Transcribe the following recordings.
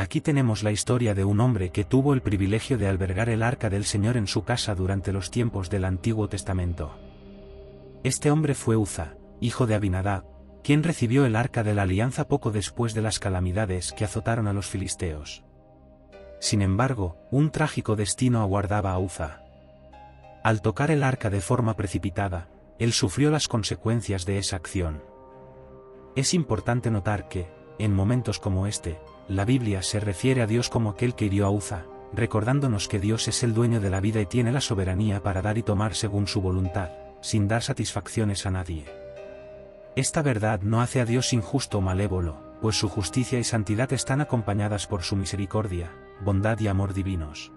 Aquí tenemos la historia de un hombre que tuvo el privilegio de albergar el arca del Señor en su casa durante los tiempos del Antiguo Testamento. Este hombre fue Uza, hijo de Abinadá, quien recibió el arca de la alianza poco después de las calamidades que azotaron a los filisteos. Sin embargo, un trágico destino aguardaba a Uza. Al tocar el arca de forma precipitada, él sufrió las consecuencias de esa acción. Es importante notar que, en momentos como este, la Biblia se refiere a Dios como aquel que hirió a Uza, recordándonos que Dios es el dueño de la vida y tiene la soberanía para dar y tomar según su voluntad, sin dar satisfacciones a nadie. Esta verdad no hace a Dios injusto o malévolo, pues su justicia y santidad están acompañadas por su misericordia, bondad y amor divinos.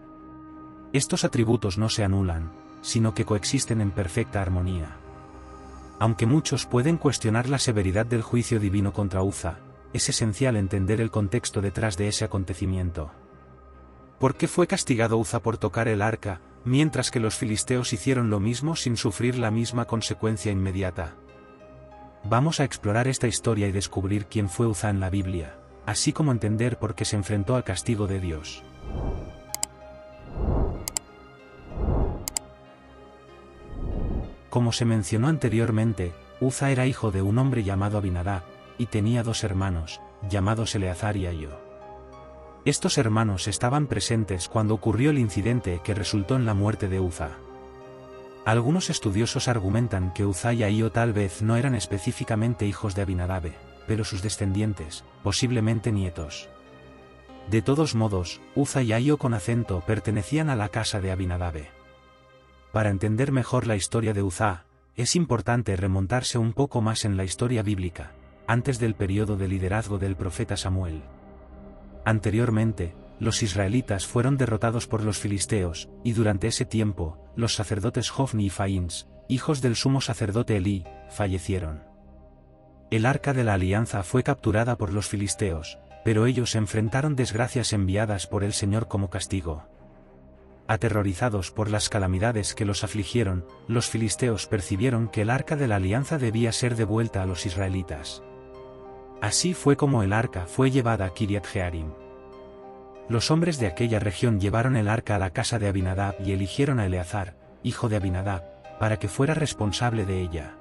Estos atributos no se anulan, sino que coexisten en perfecta armonía. Aunque muchos pueden cuestionar la severidad del juicio divino contra Uza, es esencial entender el contexto detrás de ese acontecimiento. ¿Por qué fue castigado Uza por tocar el arca, mientras que los filisteos hicieron lo mismo sin sufrir la misma consecuencia inmediata? Vamos a explorar esta historia y descubrir quién fue Uza en la Biblia, así como entender por qué se enfrentó al castigo de Dios. Como se mencionó anteriormente, Uza era hijo de un hombre llamado Abinadá, y tenía dos hermanos, llamados Eleazar y Ahío. Estos hermanos estaban presentes cuando ocurrió el incidente que resultó en la muerte de Uza. Algunos estudiosos argumentan que Uza y Ahío tal vez no eran específicamente hijos de Abinadabe, pero sus descendientes, posiblemente nietos. De todos modos, Uza y Ahío con acento pertenecían a la casa de Abinadabe. Para entender mejor la historia de Uza, es importante remontarse un poco más en la historia bíblica, antes del periodo de liderazgo del profeta Samuel. Anteriormente, los israelitas fueron derrotados por los filisteos, y durante ese tiempo, los sacerdotes Hofni y Finees, hijos del sumo sacerdote Elí, fallecieron. El arca de la alianza fue capturada por los filisteos, pero ellos enfrentaron desgracias enviadas por el Señor como castigo. Aterrorizados por las calamidades que los afligieron, los filisteos percibieron que el arca de la alianza debía ser devuelta a los israelitas. Así fue como el arca fue llevada a Kiriat Jearim. Los hombres de aquella región llevaron el arca a la casa de Abinadab y eligieron a Eleazar, hijo de Abinadab, para que fuera responsable de ella.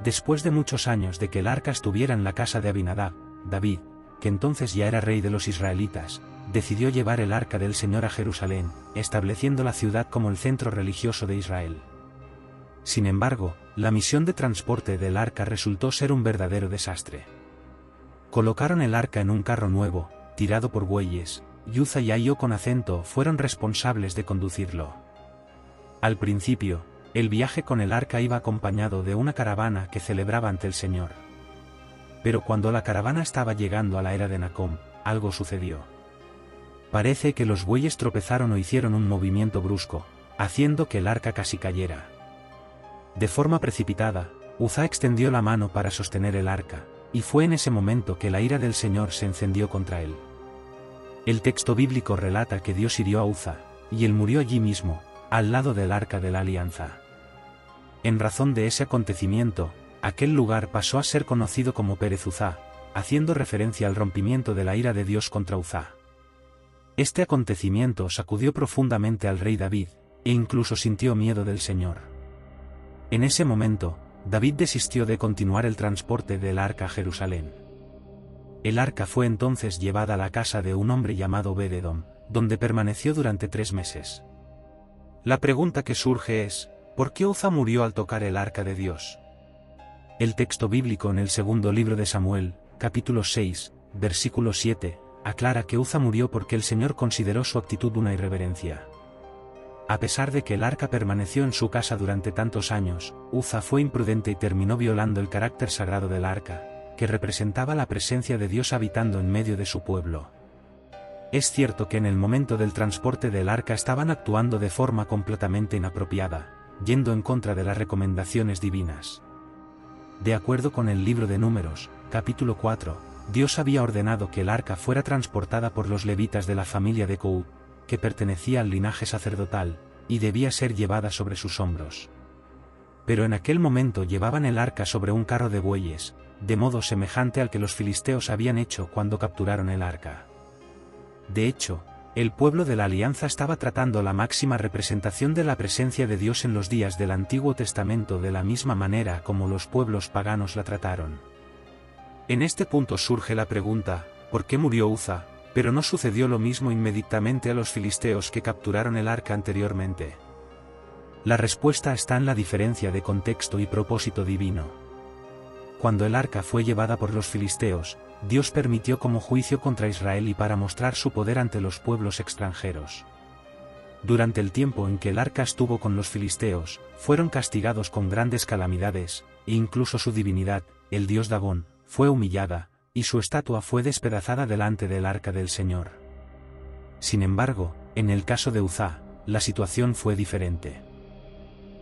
Después de muchos años de que el arca estuviera en la casa de Abinadab, David, que entonces ya era rey de los israelitas, decidió llevar el arca del Señor a Jerusalén, estableciendo la ciudad como el centro religioso de Israel. Sin embargo, la misión de transporte del arca resultó ser un verdadero desastre. Colocaron el arca en un carro nuevo, tirado por bueyes, y Uza y Ahío con acento fueron responsables de conducirlo. Al principio, el viaje con el arca iba acompañado de una caravana que celebraba ante el Señor. Pero cuando la caravana estaba llegando a la era de Nacom, algo sucedió. Parece que los bueyes tropezaron o hicieron un movimiento brusco, haciendo que el arca casi cayera. De forma precipitada, Uza extendió la mano para sostener el arca, y fue en ese momento que la ira del Señor se encendió contra él. El texto bíblico relata que Dios hirió a Uza, y él murió allí mismo, al lado del arca de la alianza. En razón de ese acontecimiento, aquel lugar pasó a ser conocido como Pérez Uza, haciendo referencia al rompimiento de la ira de Dios contra Uza. Este acontecimiento sacudió profundamente al rey David, e incluso sintió miedo del Señor. En ese momento, David desistió de continuar el transporte del arca a Jerusalén. El arca fue entonces llevada a la casa de un hombre llamado Bededom, donde permaneció durante 3 meses. La pregunta que surge es, ¿por qué Uza murió al tocar el arca de Dios? El texto bíblico en el segundo libro de Samuel, capítulo 6, versículo 7, aclara que Uza murió porque el Señor consideró su actitud una irreverencia. A pesar de que el arca permaneció en su casa durante tantos años, Uza fue imprudente y terminó violando el carácter sagrado del arca, que representaba la presencia de Dios habitando en medio de su pueblo. Es cierto que en el momento del transporte del arca estaban actuando de forma completamente inapropiada, yendo en contra de las recomendaciones divinas. De acuerdo con el libro de Números, capítulo 4, Dios había ordenado que el arca fuera transportada por los levitas de la familia de Coat, que pertenecía al linaje sacerdotal, y debía ser llevada sobre sus hombros. Pero en aquel momento llevaban el arca sobre un carro de bueyes, de modo semejante al que los filisteos habían hecho cuando capturaron el arca. De hecho, el pueblo de la Alianza estaba tratando la máxima representación de la presencia de Dios en los días del Antiguo Testamento de la misma manera como los pueblos paganos la trataron. En este punto surge la pregunta, ¿por qué murió Uza? Pero no sucedió lo mismo inmediatamente a los filisteos que capturaron el arca anteriormente. La respuesta está en la diferencia de contexto y propósito divino. Cuando el arca fue llevada por los filisteos, Dios permitió como juicio contra Israel y para mostrar su poder ante los pueblos extranjeros. Durante el tiempo en que el arca estuvo con los filisteos, fueron castigados con grandes calamidades, e incluso su divinidad, el dios Dagón, fue humillada, y su estatua fue despedazada delante del arca del Señor. Sin embargo, en el caso de Uzá, la situación fue diferente.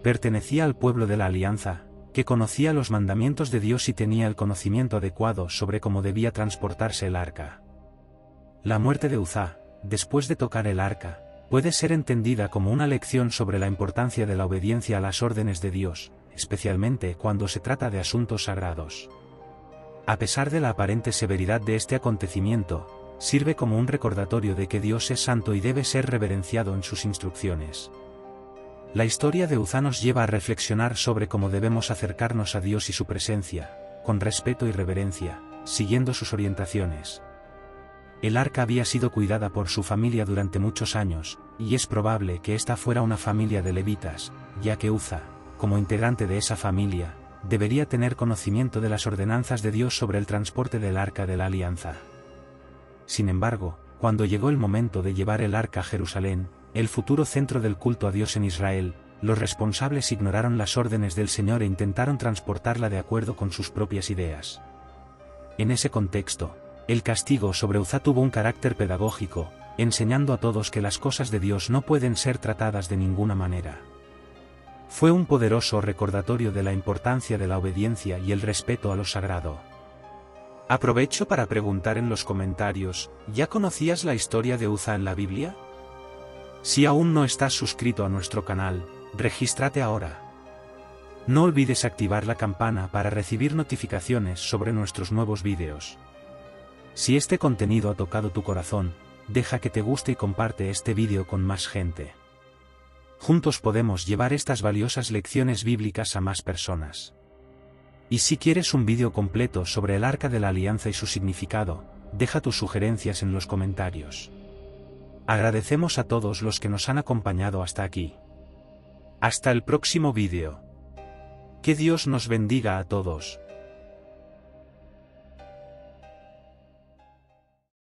Pertenecía al pueblo de la Alianza, que conocía los mandamientos de Dios y tenía el conocimiento adecuado sobre cómo debía transportarse el arca. La muerte de Uzá, después de tocar el arca, puede ser entendida como una lección sobre la importancia de la obediencia a las órdenes de Dios, especialmente cuando se trata de asuntos sagrados. A pesar de la aparente severidad de este acontecimiento, sirve como un recordatorio de que Dios es santo y debe ser reverenciado en sus instrucciones. La historia de Uzá nos lleva a reflexionar sobre cómo debemos acercarnos a Dios y su presencia, con respeto y reverencia, siguiendo sus orientaciones. El arca había sido cuidada por su familia durante muchos años, y es probable que esta fuera una familia de levitas, ya que Uzá, como integrante de esa familia, debería tener conocimiento de las ordenanzas de Dios sobre el transporte del arca de la alianza. Sin embargo, cuando llegó el momento de llevar el arca a Jerusalén, el futuro centro del culto a Dios en Israel, los responsables ignoraron las órdenes del Señor e intentaron transportarla de acuerdo con sus propias ideas. En ese contexto, el castigo sobre Uzá tuvo un carácter pedagógico, enseñando a todos que las cosas de Dios no pueden ser tratadas de ninguna manera. Fue un poderoso recordatorio de la importancia de la obediencia y el respeto a lo sagrado. Aprovecho para preguntar en los comentarios, ¿ya conocías la historia de Uzá en la Biblia? Si aún no estás suscrito a nuestro canal, regístrate ahora. No olvides activar la campana para recibir notificaciones sobre nuestros nuevos vídeos. Si este contenido ha tocado tu corazón, deja que te guste y comparte este vídeo con más gente. Juntos podemos llevar estas valiosas lecciones bíblicas a más personas. Y si quieres un vídeo completo sobre el Arca de la Alianza y su significado, deja tus sugerencias en los comentarios. Agradecemos a todos los que nos han acompañado hasta aquí. Hasta el próximo vídeo. Que Dios nos bendiga a todos.